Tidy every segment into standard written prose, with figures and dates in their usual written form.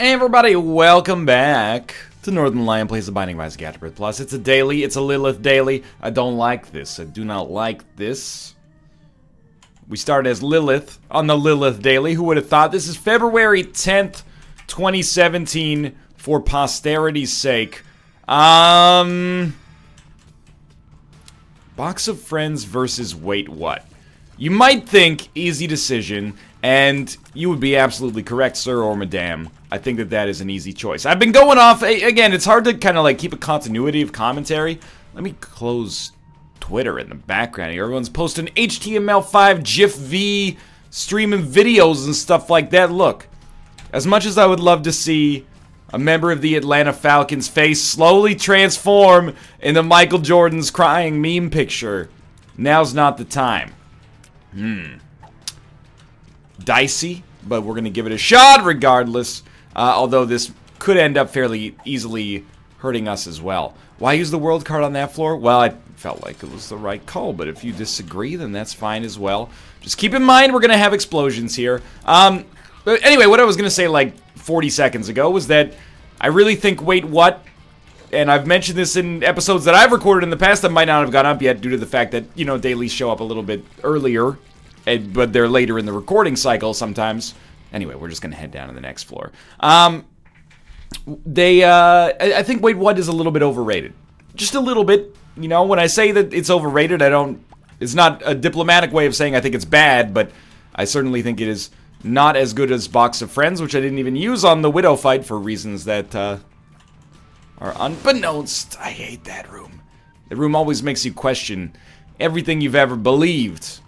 Hey everybody, welcome back to Northern Lion plays The Binding of Isaac Afterbirth Plus. It's a daily, it's a Lilith daily. I don't like this. I do not like this. We start as Lilith on the Lilith daily. Who would have thought? This is February 10th, 2017 for posterity's sake. Box of Friends versus Wait What? You might think easy decision, and you would be absolutely correct, sir or madame. I think that that is an easy choice. I've been going off, again, it's hard to kind of like keep a continuity of commentary. Let me close Twitter in the background here. Everyone's posting HTML5, GIFV, streaming videos and stuff like that. Look, as much as I would love to see a member of the Atlanta Falcons' face slowly transform into Michael Jordan's crying meme picture, now's not the time. Dicey, but we're gonna give it a shot regardless, although this could end up fairly easily hurting us as well. Why use the world card on that floor? Well, I felt like it was the right call, but if you disagree, then that's fine as well. Just keep in mind we're gonna have explosions here. But anyway, what I was gonna say like 40 seconds ago was that I really think Wait What, and I've mentioned this in episodes that I've recorded in the past that might not have gone up yet due to the fact that, you know, dailies show up a little bit earlier, but they're later in the recording cycle sometimes. Anyway, we're just going to head down to the next floor. I think Wait What is a little bit overrated. Just a little bit. You know, when I say that it's overrated, it's not a diplomatic way of saying I think it's bad, but I certainly think it is not as good as Box of Friends, which I didn't even use on the Widow fight for reasons that, are unbeknownst. I hate that room. The room always makes you question everything you've ever believed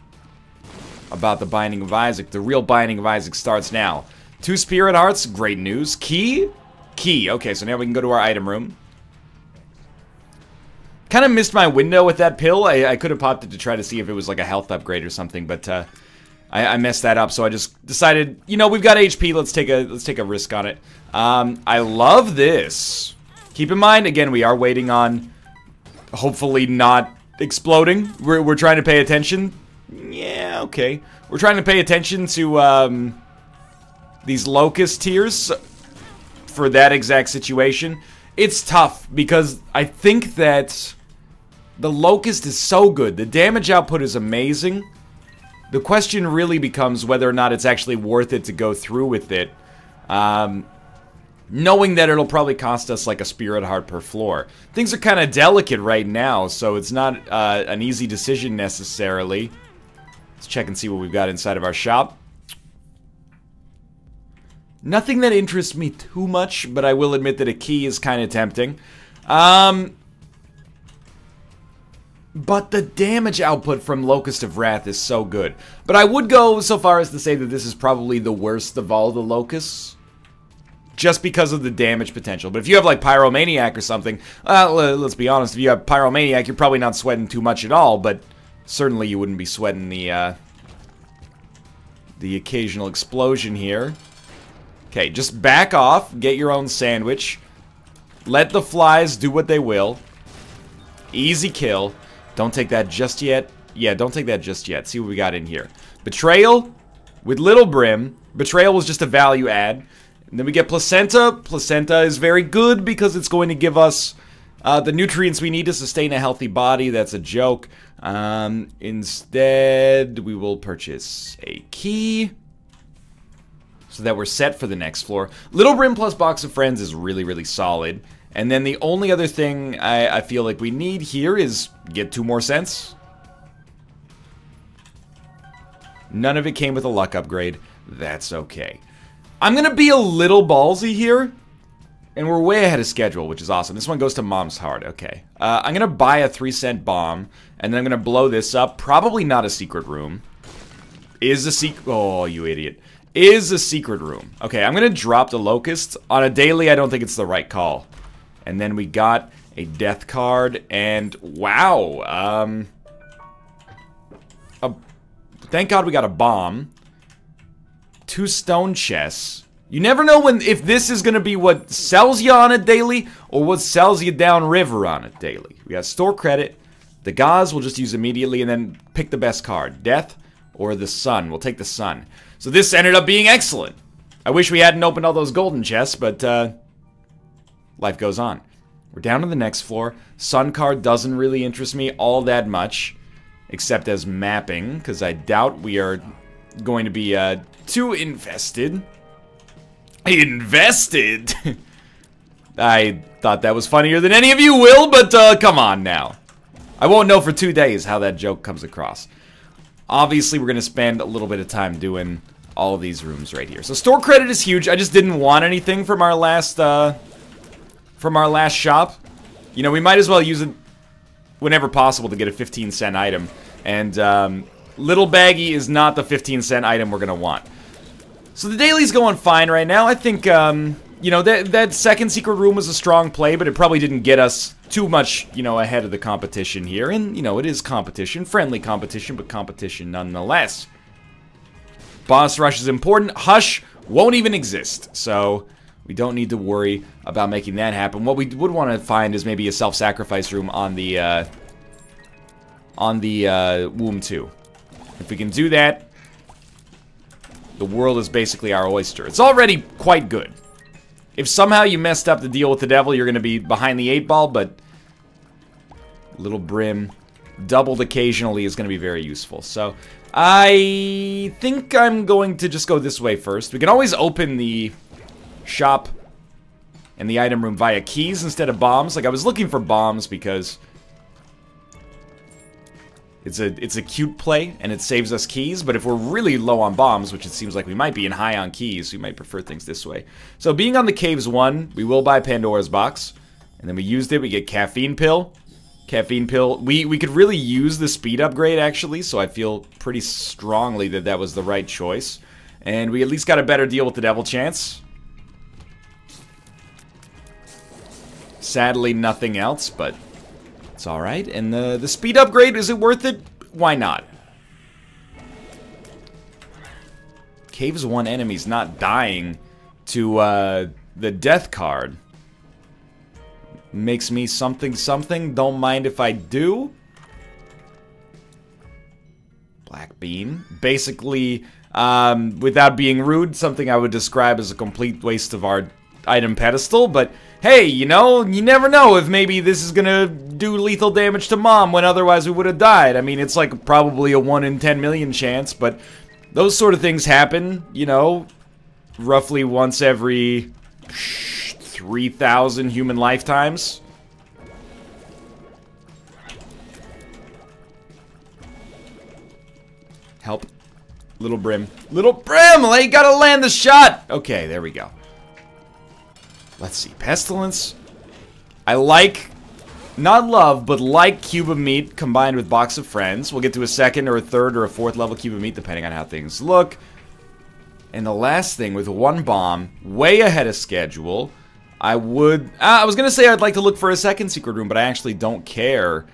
about the Binding of Isaac. The real Binding of Isaac starts now. 2 spirit hearts, great news. Key? Key. Okay, so now we can go to our item room. Kind of missed my window with that pill. I could have popped it to try to see if it was like a health upgrade or something, but I messed that up, so I just decided, you know, we've got HP, let's take a risk on it. I love this. Keep in mind, again, we are waiting on hopefully not exploding. We're trying to pay attention. Yeah, okay. We're trying to pay attention to these locust tiers for that exact situation. It's tough because I think that the locust is so good. The damage output is amazing. The question really becomes whether or not it's actually worth it to go through with it. Knowing that it'll probably cost us like a spirit heart per floor. Things are kind of delicate right now, so it's not an easy decision necessarily. Let's check and see what we've got inside of our shop. Nothing that interests me too much, but I will admit that a key is kind of tempting. But the damage output from Locust of Wrath is so good. But I would go so far as to say that this is probably the worst of all the locusts, just because of the damage potential. But if you have like Pyromaniac or something, let's be honest, if you have Pyromaniac, you're probably not sweating too much at all, but certainly you wouldn't be sweating the occasional explosion here. Okay, just back off, get your own sandwich, let the flies do what they will. Easy kill. Don't take that just yet. Yeah, don't take that just yet. See what we got in here. Betrayal with Little Brim. Betrayal was just a value add. And then we get Placenta. Placenta is very good because it's going to give us the nutrients we need to sustain a healthy body. That's a joke. Instead, we will purchase a key so that we're set for the next floor. Little Brim plus Box of Friends is really, really solid. And then the only other thing I feel like we need here is get 2 more cents. None of it came with a luck upgrade. That's okay. I'm gonna be a little ballsy here, and we're way ahead of schedule, which is awesome. This one goes to Mom's Heart, okay. I'm gonna buy a 3-cent bomb, and then I'm gonna blow this up. Probably not a secret room. Is a secret, oh, you idiot. Is a secret room. Okay, I'm gonna drop the locust. On a daily, I don't think it's the right call. And then we got a death card, and wow. Thank God we got a bomb. 2 stone chests. You never know if this is going to be what sells you on a daily or what sells you downriver on a daily. We got store credit. The Gauze we'll just use immediately and then pick the best card. Death or the Sun. We'll take the Sun. So this ended up being excellent. I wish we hadn't opened all those golden chests, but life goes on. We're down to the next floor. Sun card doesn't really interest me all that much, except as mapping, because I doubt we are going to be too invested. Invested? I thought that was funnier than any of you will, but come on now. I won't know for 2 days how that joke comes across. Obviously, we're going to spend a little bit of time doing all of these rooms right here. So store credit is huge. I just didn't want anything from our last shop. You know, we might as well use it whenever possible to get a 15-cent item. And little baggie is not the 15-cent item we're going to want. So the daily's going fine right now. I think, you know, that second secret room was a strong play, but it probably didn't get us too much, you know, ahead of the competition here. And, you know, it is competition. Friendly competition, but competition nonetheless. Boss Rush is important. Hush won't even exist. So we don't need to worry about making that happen. What we would want to find is maybe a self-sacrifice room on the Womb 2. If we can do that, the world is basically our oyster. It's already quite good. If somehow you messed up the deal with the devil, you're going to be behind the 8-ball, but Little Brim doubled occasionally is going to be very useful. So I think I'm going to just go this way first. We can always open the shop and the item room via keys instead of bombs. Like, I was looking for bombs because it's a cute play, and it saves us keys, but if we're really low on bombs, which it seems like we might be, and high on keys, we might prefer things this way. So being on the caves one, we will buy Pandora's Box, and then we used it, we get Caffeine Pill. Caffeine Pill, we could really use the speed upgrade, actually, so I feel pretty strongly that that was the right choice. And we at least got a better deal with the devil chance. Sadly, nothing else, but it's alright. And the speed upgrade, is it worth it? Why not? Caves 1 enemies not dying to the death card. Makes me something. Don't mind if I do. Black bean. Basically, without being rude, something I would describe as a complete waste of our item pedestal, but hey, you know, you never know if maybe this is gonna do lethal damage to Mom when otherwise we would have died. I mean, it's like probably a 1 in 10 million chance, but those sort of things happen, you know, roughly once every 3,000 human lifetimes. Help. Little Brim. Little Brim! You gotta land the shot! Okay, there we go. Let's see, Pestilence. I like, not love, but like Cube of Meat combined with Box of Friends. We'll get to a second or a third or a fourth level Cube of Meat depending on how things look. And the last thing, with one bomb, way ahead of schedule, I was gonna say I'd like to look for a second secret room, but I actually don't care,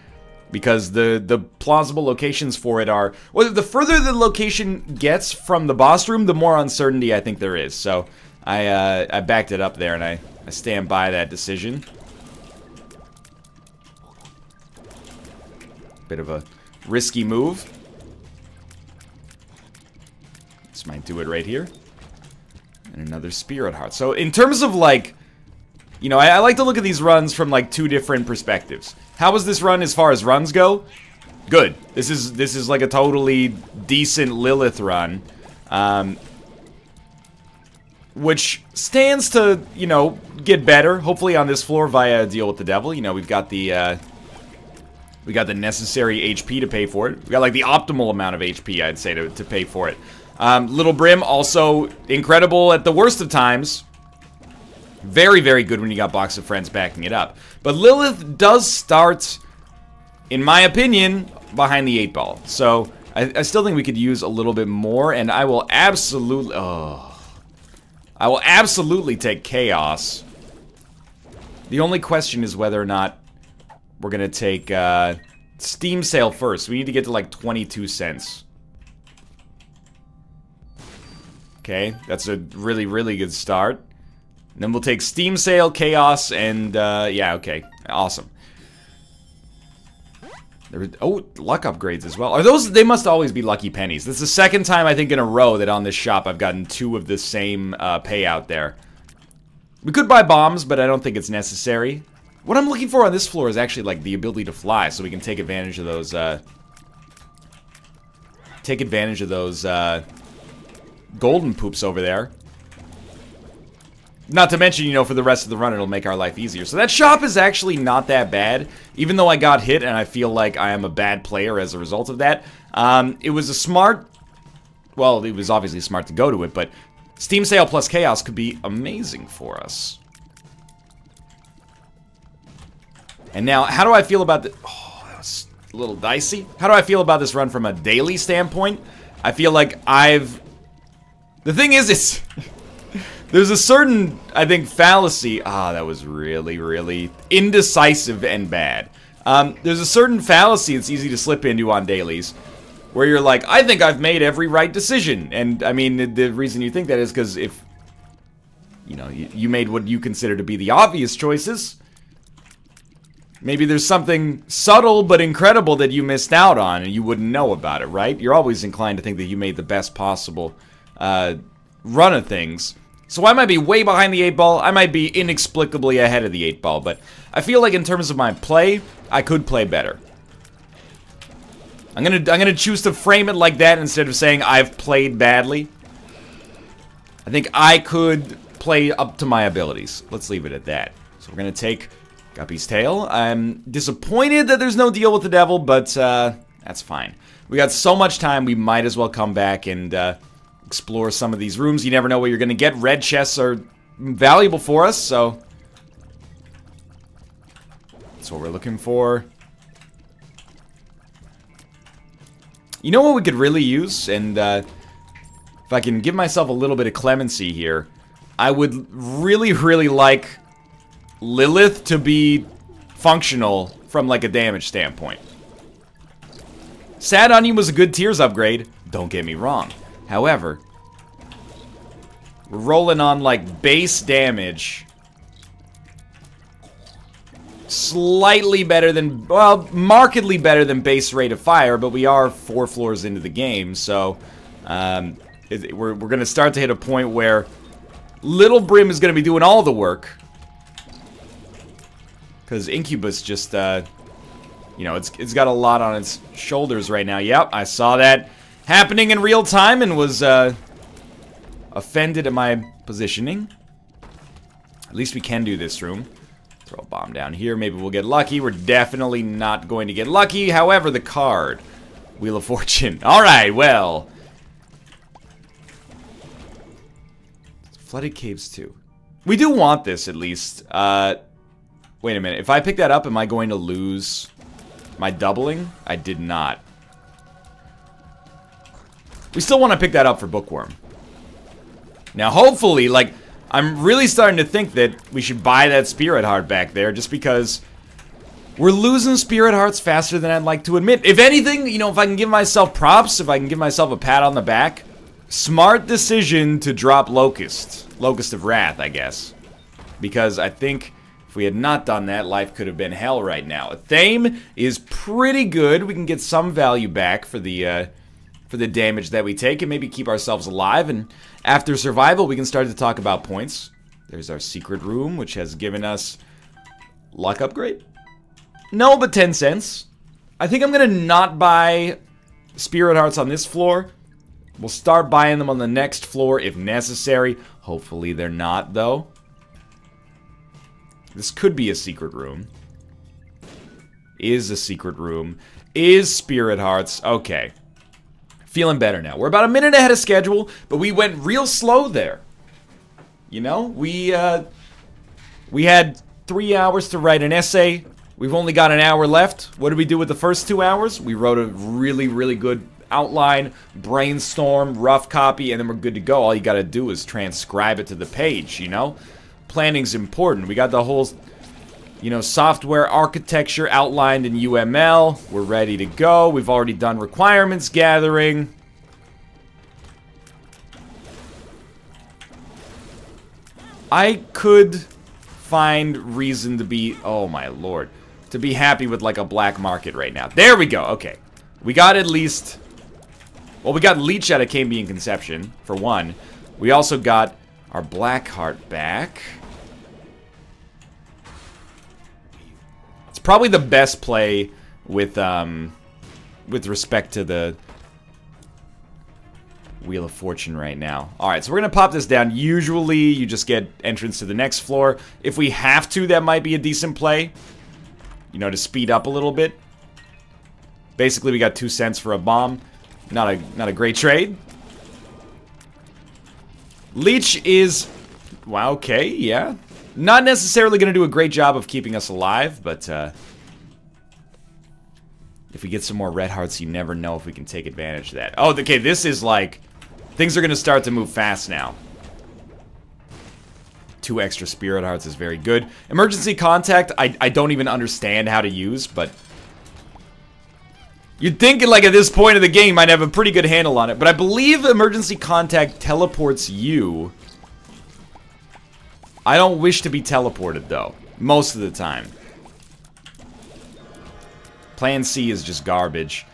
because the plausible locations for it are, well, the further the location gets from the boss room, the more uncertainty I think there is. So I backed it up there, and I stand by that decision. Bit of a risky move. This might do it right here. And another Spirit Heart. So in terms of, like, you know, I like to look at these runs from, like, two different perspectives. How was this run as far as runs go? Good. This is like a totally decent Lilith run. Which stands to, you know, get better, hopefully on this floor via deal with the devil. You know, we've got the we got the necessary HP to pay for it. We got, like, the optimal amount of HP, I'd say, to pay for it. Little Brim, also incredible at the worst of times. Very, very good when you got Box of Friends backing it up. But Lilith does start, in my opinion, behind the 8-ball. So I still think we could use a little bit more, and I will absolutely... Oh. I will absolutely take Chaos. The only question is whether or not we're going to take Steam Sale first. We need to get to, like, 22 cents. Okay, that's a really, really good start. And then we'll take Steam Sale, Chaos, and, yeah, okay. Awesome. There was, oh, luck upgrades as well. Are those, they must always be lucky pennies. This is the second time, I think, in a row that on this shop I've gotten two of the same payout there. We could buy bombs, but I don't think it's necessary. What I'm looking for on this floor is actually, like, the ability to fly, so we can take advantage of those, golden poops over there. Not to mention, you know, for the rest of the run, it'll make our life easier. So that shop is actually not that bad, even though I got hit and I feel like I am a bad player as a result of that. It was a smart... Well, it was obviously smart to go to it, but Steam Sale plus Chaos could be amazing for us. And now, how do I feel about the... Oh, that was a little dicey. How do I feel about this run from a daily standpoint? I feel like I've... The thing is, it's... There's a certain, I think, fallacy. Ah, that was really, really indecisive and bad. There's a certain fallacy it's easy to slip into on dailies, where you're like, I think I've made every right decision. And, I mean, the reason you think that is because if, you know, you made what you consider to be the obvious choices, maybe there's something subtle but incredible that you missed out on and you wouldn't know about it, right? You're always inclined to think that you made the best possible run of things. So I might be way behind the 8-ball, I might be inexplicably ahead of the 8-ball, but I feel like in terms of my play, I could play better. I'm gonna choose to frame it like that instead of saying I've played badly. I think I could play up to my abilities. Let's leave it at that. So we're gonna take Guppy's Tail. I'm disappointed that there's no deal with the devil, but that's fine. We got so much time, we might as well come back and explore some of these rooms. You never know what you're gonna get. Red chests are valuable for us, so that's what we're looking for. You know what we could really use? And if I can give myself a little bit of clemency here, I would really, really like Lilith to be functional from like a damage standpoint. Sad Onion was a good tiers upgrade, don't get me wrong. However, we're rolling on, like, base damage. Slightly better than, well, markedly better than base rate of fire, but we are 4 floors into the game, so we're going to start to hit a point where Little Brim is going to be doing all the work. Because Incubus just, you know, it's got a lot on its shoulders right now. Yep, I saw that happening in real time and was offended at my positioning. At least we can do this room. Throw a bomb down here. Maybe we'll get lucky. We're definitely not going to get lucky. However, the card. Wheel of Fortune. Alright, well. Flooded Caves 2. We do want this, at least. Wait a minute. If I pick that up, am I going to lose my doubling? I did not. We still want to pick that up for Bookworm. Now, hopefully, like, I'm really starting to think that we should buy that Spirit Heart back there, just because we're losing Spirit Hearts faster than I'd like to admit. If anything, you know, if I can give myself props, if I can give myself a pat on the back, smart decision to drop Locust of Wrath, I guess. Because I think if we had not done that, life could have been hell right now. Thame is pretty good. We can get some value back for the damage that we take and maybe keep ourselves alive, and after survival we can start to talk about points. There's our secret room, which has given us luck upgrade. No, but 10 cents. I think I'm gonna not buy Spirit Hearts on this floor. We'll start buying them on the next floor if necessary. Hopefully they're not, though. This could be a secret room. Is a secret room. Is Spirit Hearts. Okay. Feeling better now. We're about a minute ahead of schedule, but we went real slow there. You know, we had 3 hours to write an essay. We've only got an hour left. What did we do with the first 2 hours? We wrote a really, really good outline, brainstorm, rough copy, and then we're good to go. All you gotta do is transcribe it to the page, you know? Planning's important. We got the whole, you know, software architecture outlined in UML. We're ready to go. We've already done requirements gathering. I could find reason to be... Oh, my Lord. to be happy with like a black market right now. There we go. Okay. We got at least... Well, we got Leech out of Cambrian Conception, for one. We also got our black heart back. It's probably the best play with respect to the Wheel of Fortune right now. Alright, so we're gonna pop this down. Usually, you just get entrance to the next floor. If we have to, that might be a decent play. You know, to speed up a little bit. Basically, we got 2 cents for a bomb. Not a great trade. Leech is... Wow, okay, yeah. Not necessarily going to do a great job of keeping us alive, but... if we get some more red hearts, you never know if we can take advantage of that. Oh, okay, this is like... Things are going to start to move fast now. 2 extra spirit hearts is very good. Emergency Contact, I don't even understand how to use, but... You'd think like at this point of the game I'd have a pretty good handle on it, but I believe Emergency Contact teleports you. I don't wish to be teleported though, most of the time. Plan C is just garbage.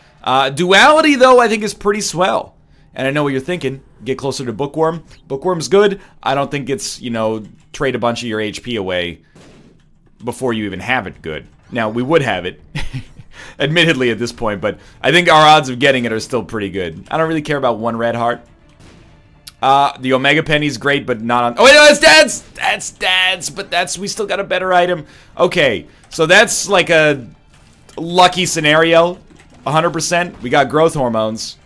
Duality though I think is pretty swell. And I know what you're thinking, get closer to Bookworm. Bookworm's good. I don't think it's, you know, trade a bunch of your HP away before you even have it good. Now, we would have it. Admittedly at this point, but I think our odds of getting it are still pretty good. I don't really care about 1 red heart. The Omega Penny's great, but not on... Oh, wait, no, that's Dad's! That's Dad's, but that's... We still got a better item. Okay, so that's like a lucky scenario. 100%. We got Growth Hormones.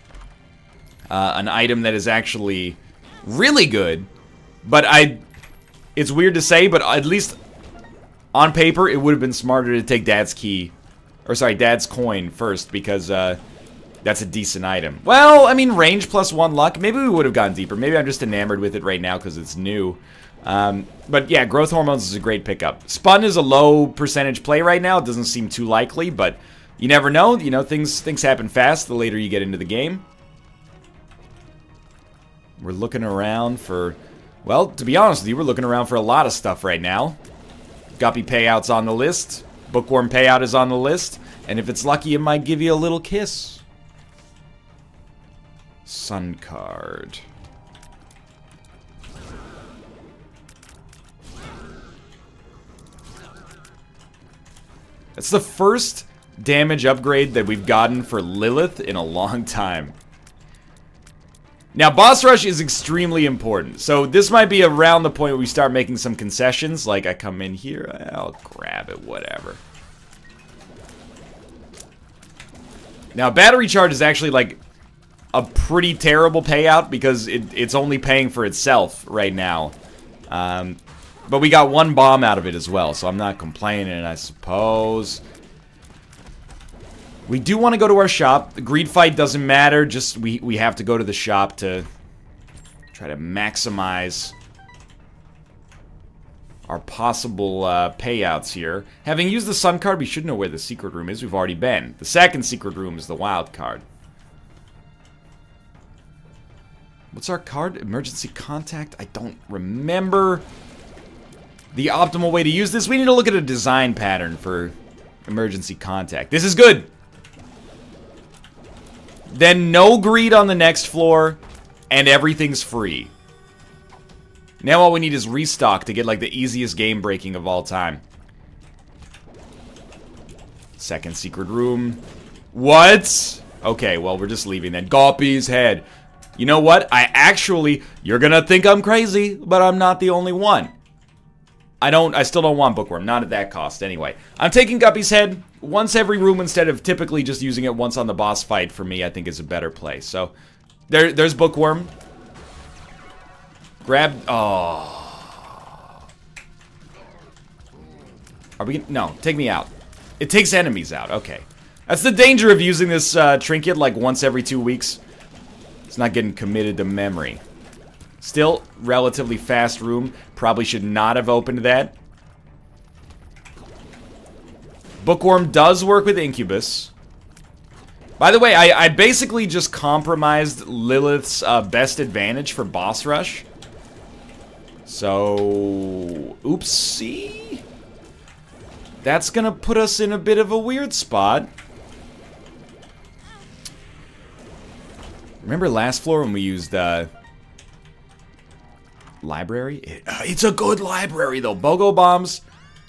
An item that is actually really good, but I... It's weird to say, but at least on paper, it would have been smarter to take Dad's key... Or sorry, Dad's coin first, because that's a decent item. Well, I mean, range +1 luck. Maybe we would have gone deeper. Maybe I'm just enamored with it right now because it's new. But yeah, Growth Hormones is a great pickup. Spun is a low percentage play right now. It doesn't seem too likely, but you never know. You know, things happen fast the later you get into the game. We're looking around for... Well, to be honest with you, we're looking around for a lot of stuff right now. Guppy payout's on the list. Bookworm payout is on the list, and if it's lucky, it might give you a little kiss. Sun card. That's the first damage upgrade that we've gotten for Lilith in a long time. Now, Boss Rush is extremely important, so this might be around the point where we start making some concessions, like I come in here, I'll grab it, whatever. Now, battery charge is actually, like, a pretty terrible payout, because it's only paying for itself right now. But we got 1 bomb out of it as well, so I'm not complaining, I suppose. We do want to go to our shop. The greed fight doesn't matter. Just we have to go to the shop to try to maximize our possible payouts here. Having used the sun card, we should know where the secret room is. We've already been. The second secret room is the wild card. What's our card? Emergency Contact? I don't remember the optimal way to use this. We need to look at a design pattern for Emergency Contact. This is good. Then no greed on the next floor, and everything's free. Now all we need is restock to get like the easiest game breaking of all time. Second secret room. What? Okay, well we're just leaving then. Guppy's Head. You know what? You're gonna think I'm crazy, but I'm not the only one. I still don't want Bookworm. Not at that cost, anyway. I'm taking Guppy's Head once every room instead of typically just using it once on the boss fight. For me, I think is a better play. So, there's Bookworm. Grab... Oh. Are we gonna... No, take me out. It takes enemies out. Okay. That's the danger of using this trinket like once every 2 weeks. It's not getting committed to memory. Still, relatively fast room. Probably should not have opened that. Bookworm does work with Incubus. By the way, I basically just compromised Lilith's best advantage for Boss Rush. So... Oopsie? That's gonna put us in a bit of a weird spot. Remember last floor when we used, library? It's a good library, though. Bogo Bombs,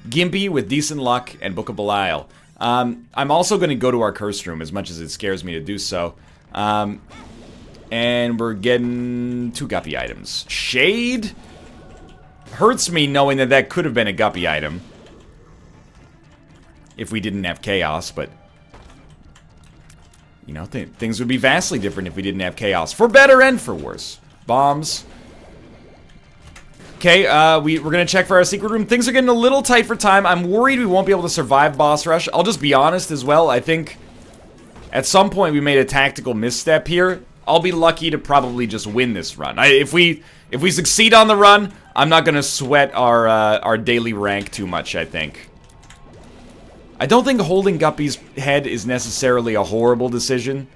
Gimpy with decent luck, and Book of Belial. I'm also going to go to our cursed room, as much as it scares me to do so. And we're getting two Guppy items. Shade? Hurts me knowing that that could have been a Guppy item. If we didn't have Chaos, but... you know, things would be vastly different if we didn't have Chaos. For better and for worse. Bombs. Okay, we're gonna check for our secret room. Things are getting a little tight for time. I'm worried we won't be able to survive Boss Rush. I'll just be honest as well. I think at some point we made a tactical misstep here. I'll be lucky to probably just win this run. If we succeed on the run, I'm not gonna sweat our daily rank too much, I think. I don't think holding Guppy's head is necessarily a horrible decision,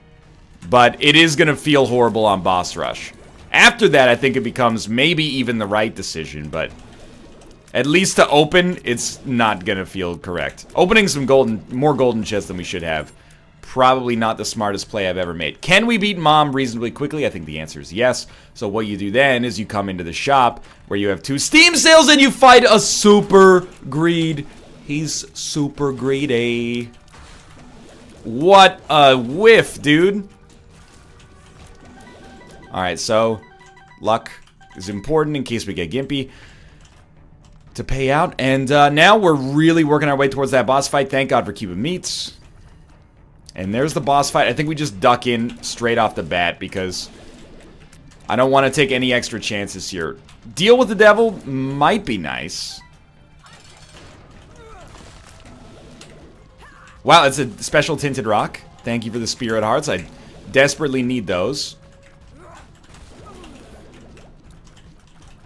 but it is gonna feel horrible on Boss Rush. After that, I think it becomes maybe even the right decision, but at least to open, it's not gonna feel correct. Opening some more golden chests than we should have. Probably not the smartest play I've ever made. Can we beat Mom reasonably quickly? I think the answer is yes. So what you do then is you come into the shop where you have two Steam sales and you fight a Super Greed. He's super greedy. What a whiff, dude. Alright, so luck is important in case we get Gimpy to pay out. And now we're really working our way towards that boss fight. Thank God for Cube of Meat. And there's the boss fight. I think we just duck in straight off the bat because I don't want to take any extra chances here. Deal with the devil might be nice. Wow, it's a special tinted rock. Thank you for the spirit hearts. I desperately need those.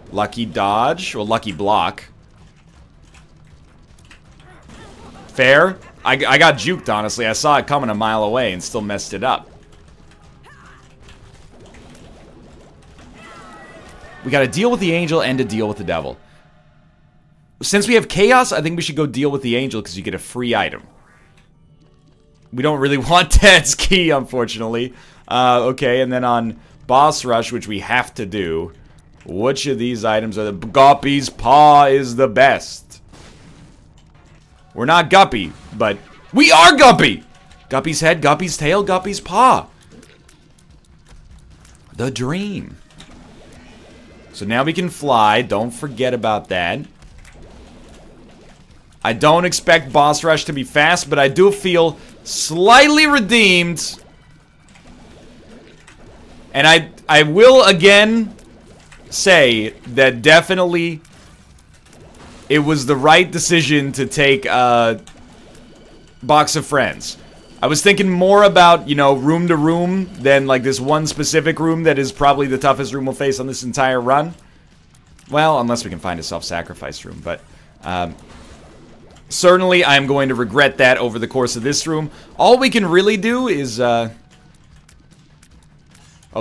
Lucky dodge, or lucky block. Fair. I got juked, honestly. I saw it coming a mile away and still messed it up. We gotta deal with the angel and to deal with the devil. Since we have chaos, I think we should go deal with the angel because you get a free item. We don't really want Ted's key, unfortunately. Okay, and then on Boss Rush, which we have to do... which of these items are the... Guppy's Paw is the best. We're not Guppy, but we are Guppy! Guppy's Head, Guppy's Tail, Guppy's Paw. The dream. So now we can fly. Don't forget about that. I don't expect Boss Rush to be fast, but I do feel slightly redeemed. And I will again... say that definitely it was the right decision to take Box of Friends. I was thinking more about, you know, room to room than like this one specific room that is probably the toughest room we'll face on this entire run. Well, unless we can find a self-sacrifice room, but certainly I'm going to regret that over the course of this room. All we can really do is oh,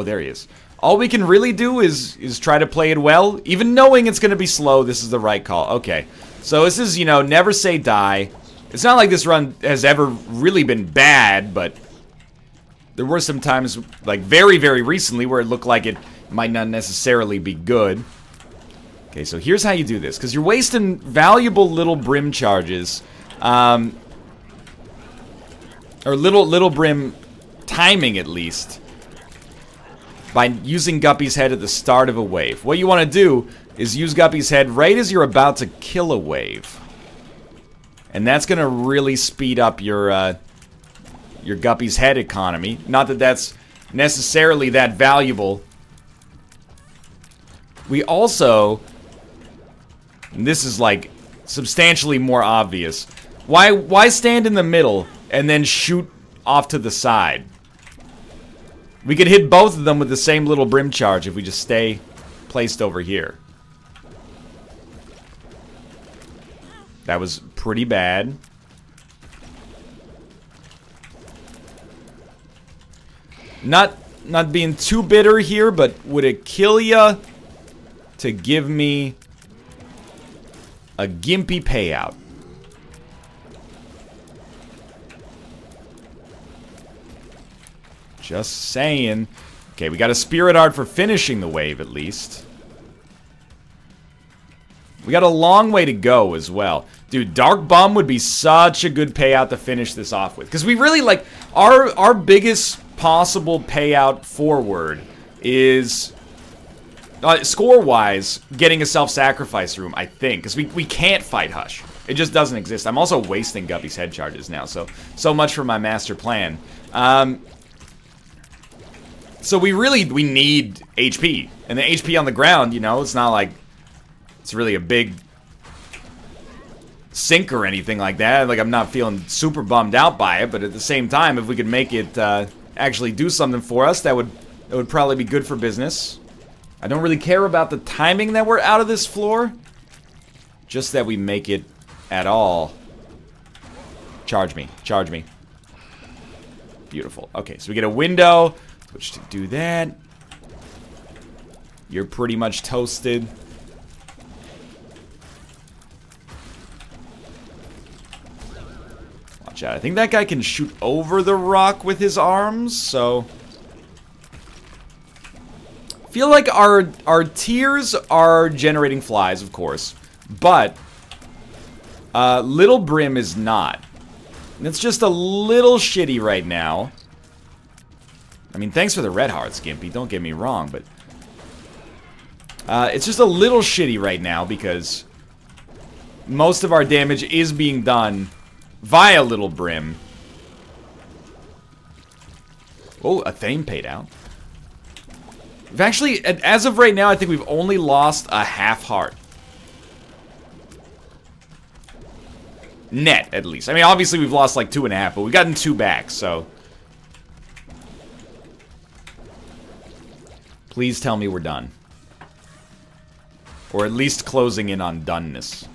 there he is. All we can really do is try to play it well. Even knowing it's going to be slow, this is the right call. Okay. So this is, you know, never say die. It's not like this run has ever really been bad, but... there were some times, like very, very recently, where it looked like it might not necessarily be good. Okay, so here's how you do this. Because you're wasting valuable little brim charges. Or little brim timing, at least. By using Guppy's Head at the start of a wave. What you want to do is use Guppy's Head right as you're about to kill a wave. And that's going to really speed up your Guppy's Head economy. Not that that's necessarily that valuable. We also... and this is like substantially more obvious. Why stand in the middle and then shoot off to the side? We could hit both of them with the same little brim charge if we just stay placed over here. That was pretty bad. Not being too bitter here, but would it kill ya to give me a Gimpy payout? Just saying. Okay, we got a Spirit Art for finishing the wave, at least. We got a long way to go as well. Dude, Dark Bomb would be such a good payout to finish this off with. Because we really, like, our biggest possible payout forward is, score-wise, getting a self-sacrifice room, I think. Because we can't fight Hush. It just doesn't exist. I'm also wasting Guppy's head charges now, so much for my master plan. So we need HP. And the HP on the ground, you know, it's not like it's really a big sink or anything like that. Like, I'm not feeling super bummed out by it, but at the same time, if we could make it actually do something for us, that would probably be good for business. I don't really care about the timing that we're out of this floor, just that we make it at all. Charge me, charge me. Beautiful. Okay, so we get a window, which to do that. You're pretty much toasted. Out. I think that guy can shoot over the rock with his arms, so I feel like our tiers are generating flies, of course, but Little Brim is not. And it's just a little shitty right now. I mean, thanks for the red hearts, Gimpy, don't get me wrong, but it's just a little shitty right now because most of our damage is being done via Little Brim. Oh, a Thame paid out. We've actually, as of right now, I think we've only lost a half heart. Net, at least. I mean, obviously we've lost like 2.5, but we've gotten 2 back, so. Please tell me we're done. Or at least closing in on doneness.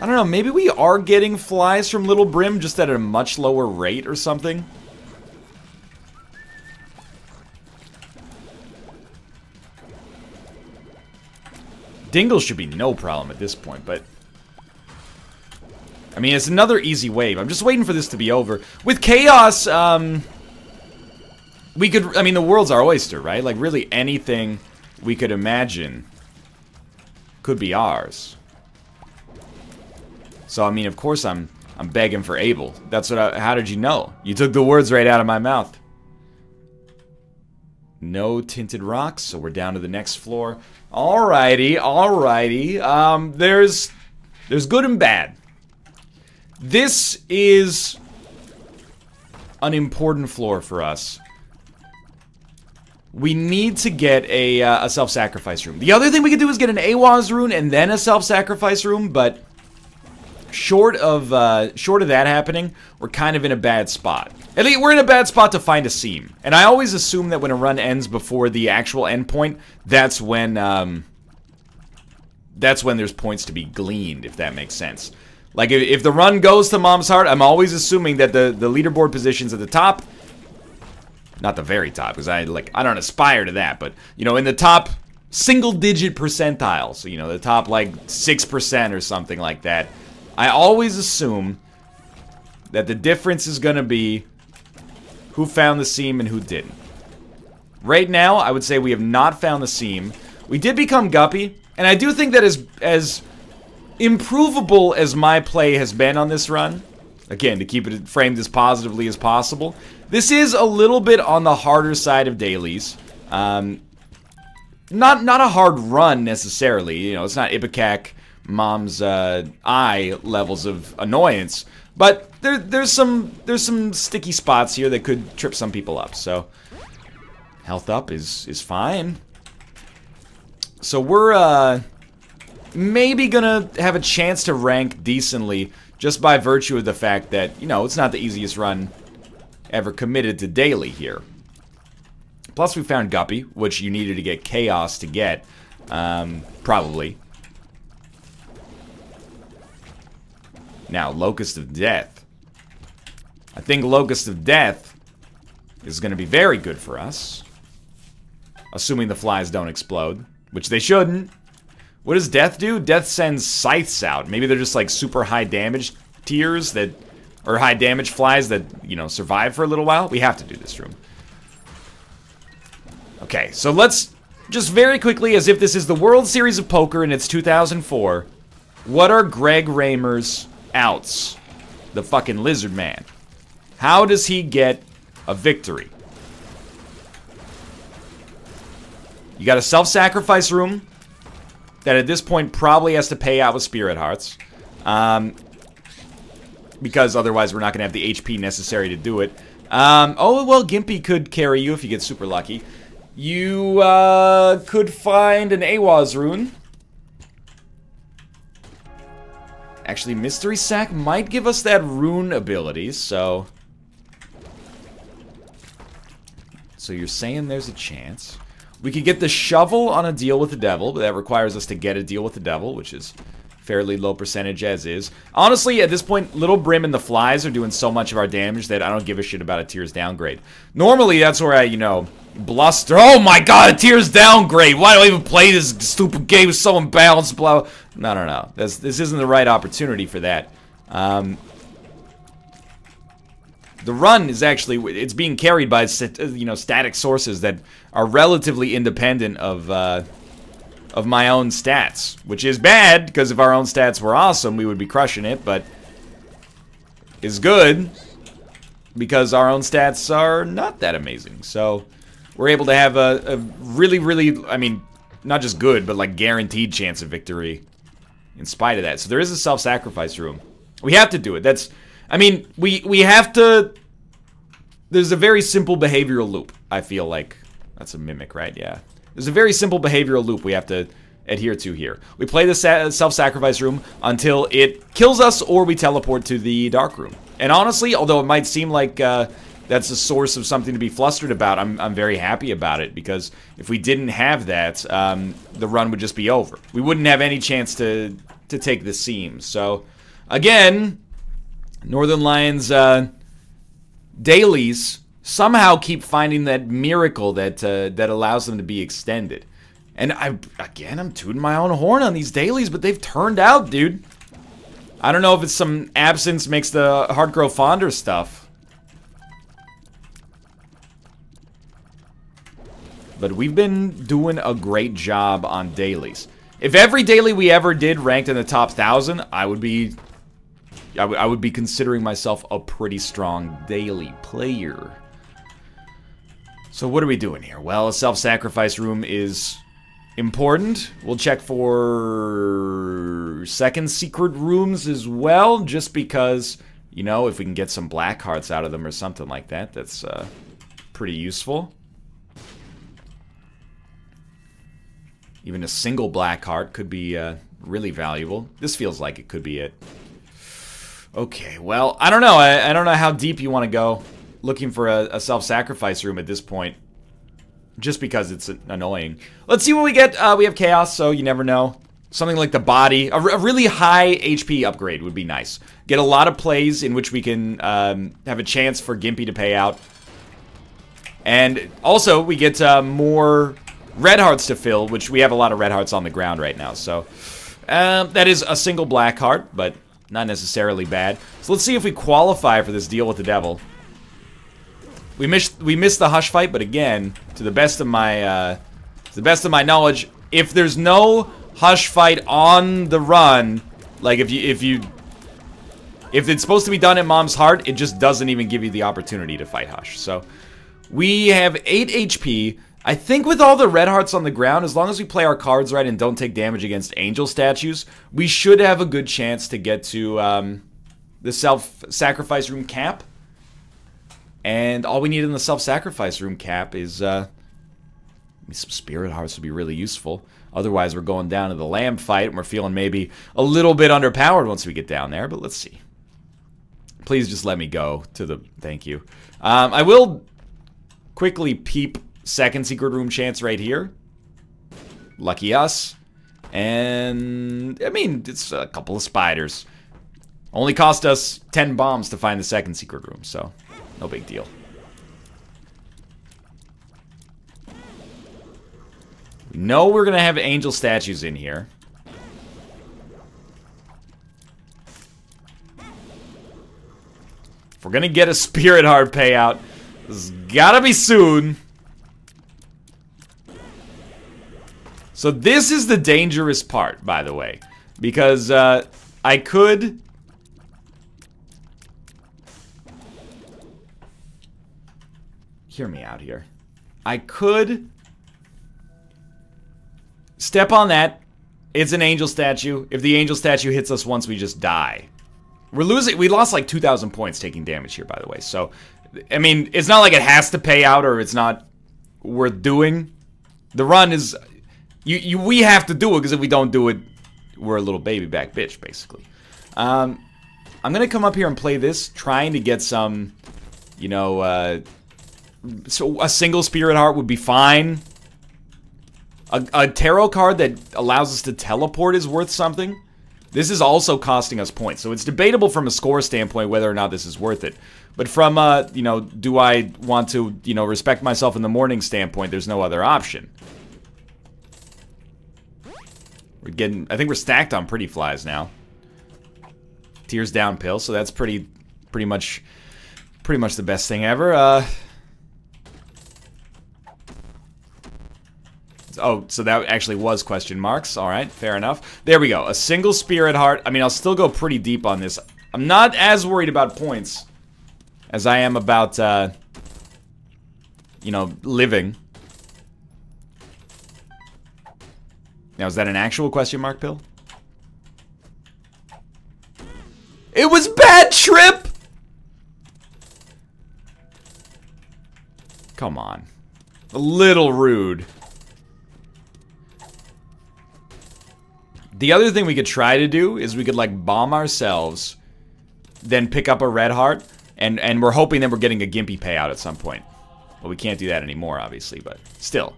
I don't know, maybe we are getting flies from Little Brim, just at a much lower rate or something. Dingle should be no problem at this point, but I mean, it's another easy wave. I'm just waiting for this to be over. With Chaos, we could, I mean, the world's our oyster, right? Like, really anything we could imagine could be ours. So, I mean, of course I'm begging for Abel. That's what how did you know? You took the words right out of my mouth. No tinted rocks, so we're down to the next floor. Alrighty, alrighty. There's good and bad. This is an important floor for us. We need to get a self-sacrifice room. The other thing we could do is get an AWAS rune and then a self-sacrifice room, but short of that happening, we're kind of in a bad spot. At least we're in a bad spot to find a seam. And I always assume that when a run ends before the actual endpoint, that's when there's points to be gleaned, if that makes sense. Like, if the run goes to Mom's Heart, I'm always assuming that the leaderboard position's at the top. Not the very top, because I don't aspire to that, but, you know, in the top single-digit percentile. So, you know, the top, like, 6% or something like that. I always assume that the difference is going to be who found the seam and who didn't. Right now, I would say we have not found the seam. We did become Guppy, and I do think that as improvable as my play has been on this run, again, to keep it framed as positively as possible, this is a little bit on the harder side of dailies. Not a hard run, necessarily. You know, it's not Ipecac Mom's eye levels of annoyance, but there's some sticky spots here that could trip some people up. So health up is fine. So we're maybe gonna have a chance to rank decently just by virtue of the fact that, you know, it's not the easiest run ever committed to daily here. Plus we found Guppy, which you needed to get Chaos to get, probably. Now, Locust of Death. I think Locust of Death is going to be very good for us. Assuming the flies don't explode, which they shouldn't. What does Death do? Death sends scythes out. Maybe they're just like super high damage tiers that Or high damage flies that, you know, survive for a little while. We have to do this room. Okay, so let's just very quickly, as if this is the World Series of Poker and it's 2004, what are Greg Raymer's outs? The fucking lizard man. How does he get a victory? You got a self-sacrifice room that at this point probably has to pay out with Spirit Hearts. Because otherwise we're not going to have the HP necessary to do it. Oh, well, Gimpy could carry you if you get super lucky. You could find an AWAS rune. Actually, Mystery Sack might give us that rune ability, so... So you're saying there's a chance. We could get the shovel on a deal with the devil, but that requires us to get a deal with the devil, which is... fairly low percentage as is. Honestly, at this point, Little Brim and the Flies are doing so much of our damage that I don't give a shit about a Tears downgrade. Normally, that's where I, you know, bluster. Oh my god, a Tears downgrade! Why do I even play this stupid game? It's so imbalanced, blah. No, no, no. This isn't the right opportunity for that. The run is actually, it's being carried by, you know, static sources that are relatively independent of my own stats, which is bad, because if our own stats were awesome, we would be crushing it, but it's good, because our own stats are not that amazing, so we're able to have a really, really, I mean, not just good, but like guaranteed chance of victory in spite of that. So there is a self-sacrifice room. We have to do it. That's, I mean, we have to, there's a very simple behavioral loop, I feel like. That's a mimic, right? Yeah. There's a very simple behavioral loop we have to adhere to here. We play the self-sacrifice room until it kills us or we teleport to the dark room. And honestly, although it might seem like that's a source of something to be flustered about, I'm very happy about it, because if we didn't have that, the run would just be over. We wouldn't have any chance to take the seam. So, again, Northern Lion's dailies... somehow keep finding that miracle that allows them to be extended. And I'm tooting my own horn on these dailies, but they've turned out, dude. I don't know if it's some absence makes the heart grow fonder stuff. But we've been doing a great job on dailies. If every daily we ever did ranked in the top 1,000, I would be considering myself a pretty strong daily player. So what are we doing here? Well, a self-sacrifice room is important. We'll check for second secret rooms as well, just because, you know, if we can get some black hearts out of them or something like that, that's pretty useful. Even a single black heart could be really valuable. This feels like it could be it. Okay, well, I don't know. I don't know how deep you want to go. Looking for a self-sacrifice room at this point, just because it's annoying. Let's see what we get. We have chaos, so you never know. Something like the body, a really high HP upgrade would be nice. Get a lot of plays in which we can have a chance for Gimpy to pay out, and also we get more red hearts to fill, which we have a lot of red hearts on the ground right now. So that is a single black heart, but not necessarily bad. So let's see if we qualify for this deal with the devil. We missed the Hush fight, but again, to the best of my knowledge, if there's no Hush fight on the run, like if it's supposed to be done at Mom's Heart, it just doesn't even give you the opportunity to fight Hush. So we have 8 HP. I think with all the red hearts on the ground, as long as we play our cards right and don't take damage against angel statues, we should have a good chance to get to the self-sacrifice room cap. And all we need in the self-sacrifice room cap is, some spirit hearts would be really useful. Otherwise, we're going down to the lamb fight, and we're feeling maybe a little bit underpowered once we get down there, but let's see. Please just let me go to the... Thank you. I will quickly peep second secret room chance right here. Lucky us. And, I mean, it's a couple of spiders. Only cost us 10 bombs to find the second secret room, so... no big deal. We know we're gonna have angel statues in here. If we're gonna get a Spirit Heart payout, it's gotta be soon. So this is the dangerous part, by the way, because I could... Hear me out here. I could step on that. It's an angel statue. If the angel statue hits us once, we just die. We're losing. We lost like 2,000 points taking damage here, by the way. So, I mean, it's not like it has to pay out or it's not worth doing. The run is... we have to do it, because if we don't do it, we're a little baby back bitch, basically. I'm going to come up here and play this, trying to get some, you know... So a single Spirit Heart would be fine. A tarot card that allows us to teleport is worth something. This is also costing us points, so it's debatable from a score standpoint whether or not this is worth it. But from a, you know, do I want to, you know, respect myself in the morning standpoint, there's no other option. We're getting, I think we're stacked on pretty flies now. Tears down pill, so that's pretty much the best thing ever. Oh, so that actually was question marks. Alright, fair enough. There we go. A single Spirit Heart. I mean, I'll still go pretty deep on this. I'm not as worried about points as I am about, you know, living. Now, is that an actual question mark pill? It was bad trip! Come on. A little rude. The other thing we could try to do is we could, like, bomb ourselves, then pick up a red heart, and we're hoping that we're getting a Gimpy payout at some point. Well, we can't do that anymore, obviously, but still.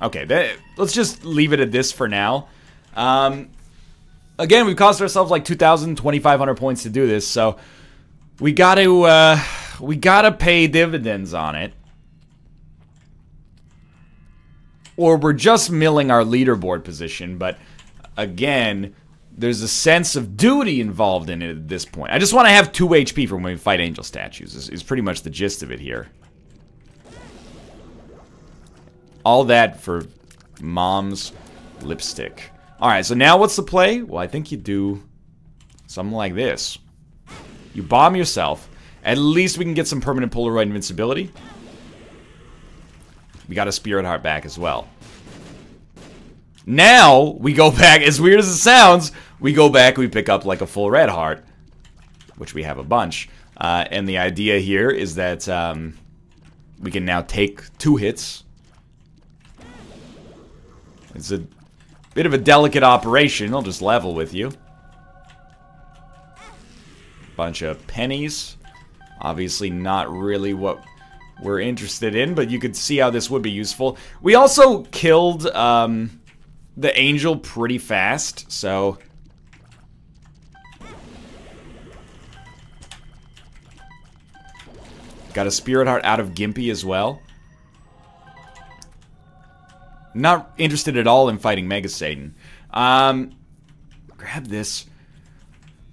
Okay, let's just leave it at this for now. Again, we've cost ourselves, like, 2,000, 2,500 points to do this, so we gotta pay dividends on it. Or we're just milling our leaderboard position, but again, there's a sense of duty involved in it at this point. I just want to have 2 HP from when we fight angel statues, is pretty much the gist of it here. All that for mom's lipstick. Alright, so now what's the play? Well, I think you do something like this. You bomb yourself. At least we can get some permanent Polaroid invincibility. We got a Spirit Heart back as well. Now, we go back, as weird as it sounds, we go back, we pick up like a full red heart, which we have a bunch. And the idea here is that we can now take 2 hits. It's a bit of a delicate operation, I'll just level with you. Bunch of pennies. Obviously not really what... we're interested in, but you could see how this would be useful. We also killed the angel pretty fast, so got a Spirit Heart out of Gimpy as well. Not interested at all in fighting Mega Satan. Grab this.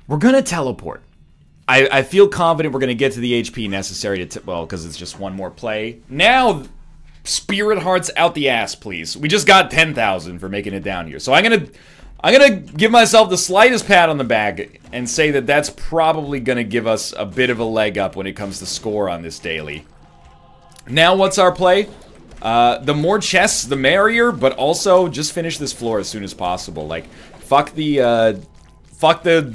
We're gonna teleport. I feel confident we're going to get to the HP necessary to... Well, because it's just one more play. Now, Spirit Hearts out the ass, please. We just got 10,000 for making it down here. So I'm gonna give myself the slightest pat on the back and say that that's probably going to give us a bit of a leg up when it comes to score on this daily. Now, what's our play? The more chests, the merrier, but also just finish this floor as soon as possible. Like, fuck the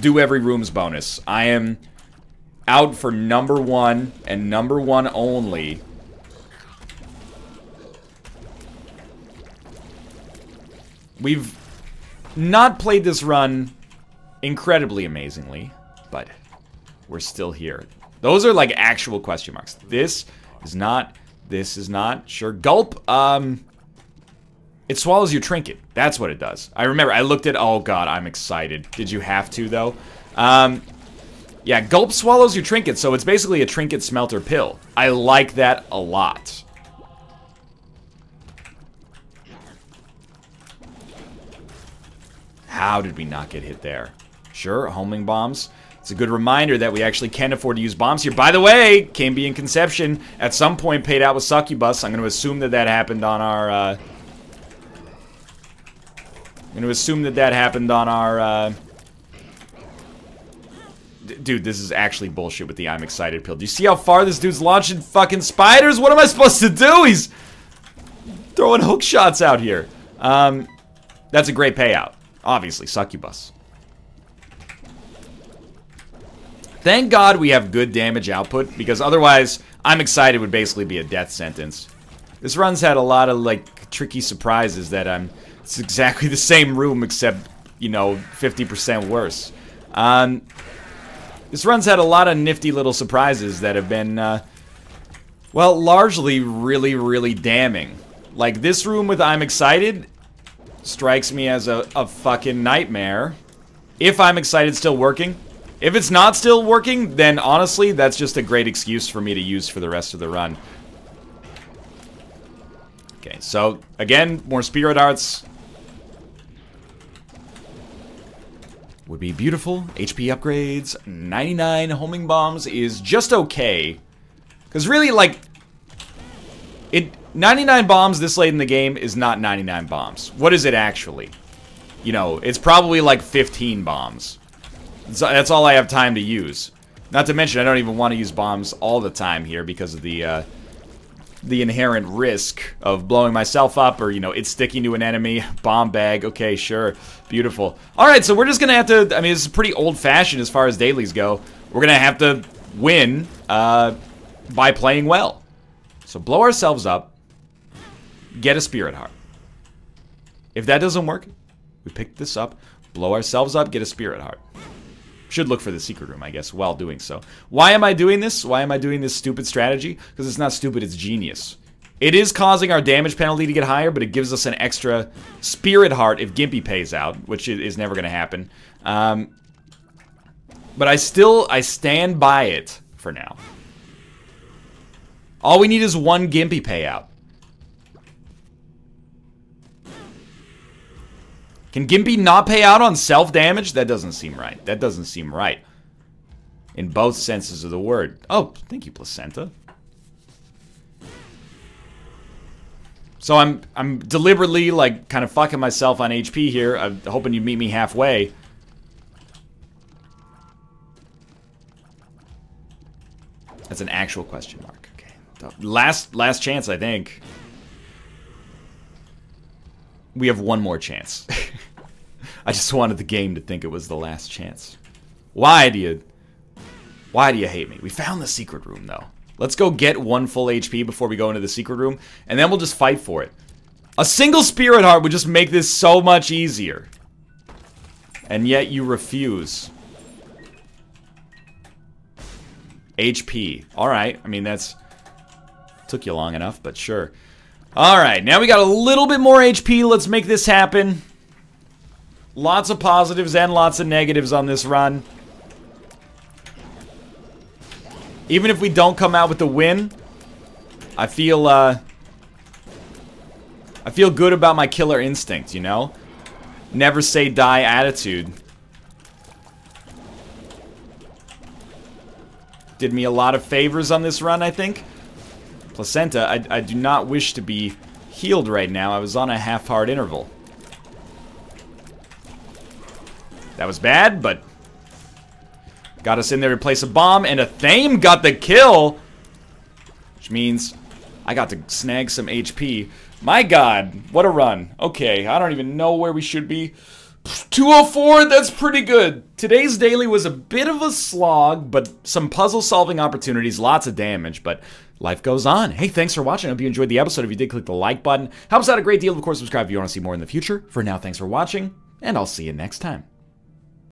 do every rooms bonus. I am... out for number one, and number one only. We've not played this run incredibly amazingly, but we're still here. Those are like actual question marks. This is not, sure. Gulp, it swallows your trinket. That's what it does. I remember, I looked at, oh god, I'm excited. Did you have to, though? Yeah, Gulp swallows your trinket, so it's basically a trinket smelter pill. I like that a lot. How did we not get hit there? Sure, homing bombs. It's a good reminder that we actually can afford to use bombs here. By the way, Cambrian Conception at some point paid out with Succubus. I'm going to assume that that happened on our... Dude, this is actually bullshit with the I'm excited pill. Do you see how far this dude's launching fucking spiders? What am I supposed to do? He's throwing hook shots out here. That's a great payout. Obviously, Succubus. Thank God we have good damage output, because otherwise, I'm excited would basically be a death sentence. This run's had a lot of, like, tricky surprises that I'm... It's exactly the same room, except, you know, 50% worse. This run's had a lot of nifty little surprises that have been, well, largely really, really damning. Like, this room with I'm excited strikes me as a fucking nightmare. If I'm excited still working... If it's not still working, then honestly, that's just a great excuse for me to use for the rest of the run. Okay, so, again, more Spirit Darts. Would be beautiful. HP upgrades, 99 homing bombs is just okay. Because really, like, 99 bombs this late in the game is not 99 bombs. What is it actually? You know, it's probably like 15 bombs. So that's all I have time to use. Not to mention, I don't even want to use bombs all the time here because of the inherent risk of blowing myself up or, you know, it's sticking to an enemy. Bomb bag. Okay, sure. Beautiful. All right, so we're just going to have to... I mean, this is pretty old-fashioned as far as dailies go. We're going to have to win by playing well. So blow ourselves up. Get a Spirit Heart. If that doesn't work, we pick this up. Blow ourselves up. Get a Spirit Heart. Should look for the secret room, I guess, while doing so. Why am I doing this? Why am I doing this stupid strategy? Because it's not stupid, it's genius. It is causing our damage penalty to get higher, but it gives us an extra Spirit Heart if Gimpy pays out, which is never going to happen. But I stand by it for now. All we need is one Gimpy payout. Can Gimpy not pay out on self-damage? That doesn't seem right. That doesn't seem right. In both senses of the word. Oh, thank you, Placenta. So I'm deliberately, like, kind of fucking myself on HP here. I'm hoping you meet me halfway. That's an actual question mark. Okay. Last chance, I think. We have one more chance. I just wanted the game to think it was the last chance. Why do you hate me? We found the secret room, though. Let's go get one full HP before we go into the secret room, and then we'll just fight for it. A single Spirit Heart would just make this so much easier. And yet you refuse. HP. Alright, I mean, that's... Took you long enough, but sure. Alright, now we got a little bit more HP. Let's make this happen. Lots of positives and lots of negatives on this run. Even if we don't come out with the win, I feel good about my killer instinct, you know? Never say die attitude. Did me a lot of favors on this run, I think. Placenta, I do not wish to be healed right now. I was on a half-heart interval. That was bad, but got us in there to place a bomb, and a Thame got the kill, which means I got to snag some HP. My God, what a run. Okay, I don't even know where we should be. 204, that's pretty good. Today's daily was a bit of a slog, but some puzzle-solving opportunities, lots of damage, but... Life goes on. Hey, thanks for watching. I hope you enjoyed the episode. If you did, click the like button. Helps out a great deal. Of course, subscribe if you want to see more in the future. For now, thanks for watching, and I'll see you next time.